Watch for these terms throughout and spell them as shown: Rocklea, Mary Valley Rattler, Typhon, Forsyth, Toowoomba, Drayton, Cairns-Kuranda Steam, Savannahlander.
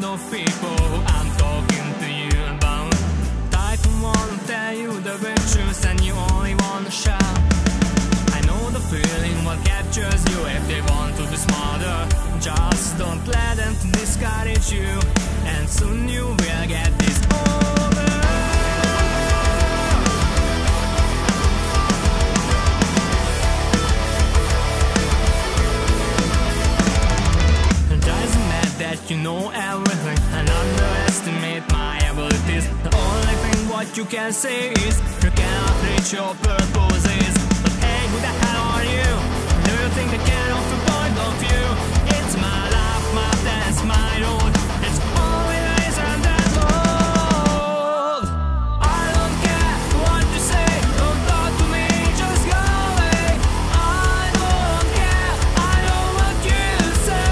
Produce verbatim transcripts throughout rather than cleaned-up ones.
kind of people I'm talking to you about. Typhon won't tell you the virtues and you only wanna shout. I know the feeling what captures you if they want to be smarter. Just don't let them discourage you, and soon you will get this over. You know everything and underestimate my abilities. The only thing what you can say is you cannot reach your purposes. But hey, who the hell are you? Do you think I can offer point of view? It's my life, my dance, my road. It's all it is and that road. I don't care what you say. Don't talk to me, just go away. I don't care, I know what you say.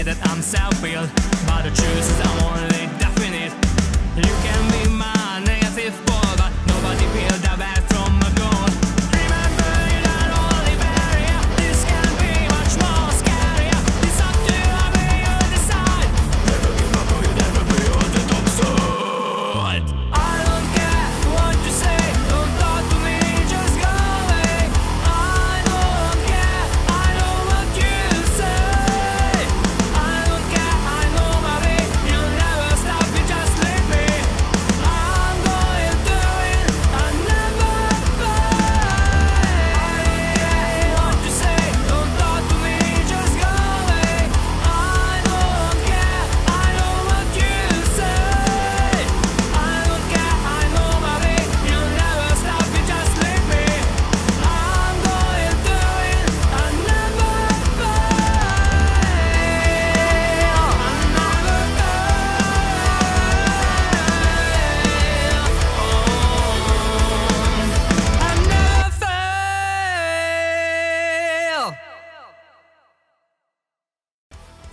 But the truth is I'm only definite. You can be my negative ball, but nobody peeled the back from my goal. Remember you're not only barrier. This can be much more scarier. It's up to you, I mean, you decide. Never give up or you never be on the top side. I don't care what you say. Don't talk to me, just go away. I don't care, I know what you say.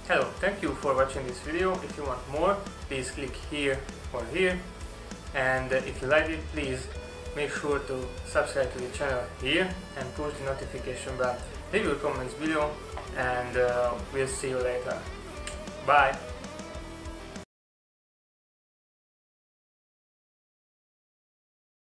Hello, thank you for watching this video. If you want more, please click here or here, and if you like it, please make sure to subscribe to the channel here and push the notification bell. Leave your comments below, and uh, we'll see you later. Bye!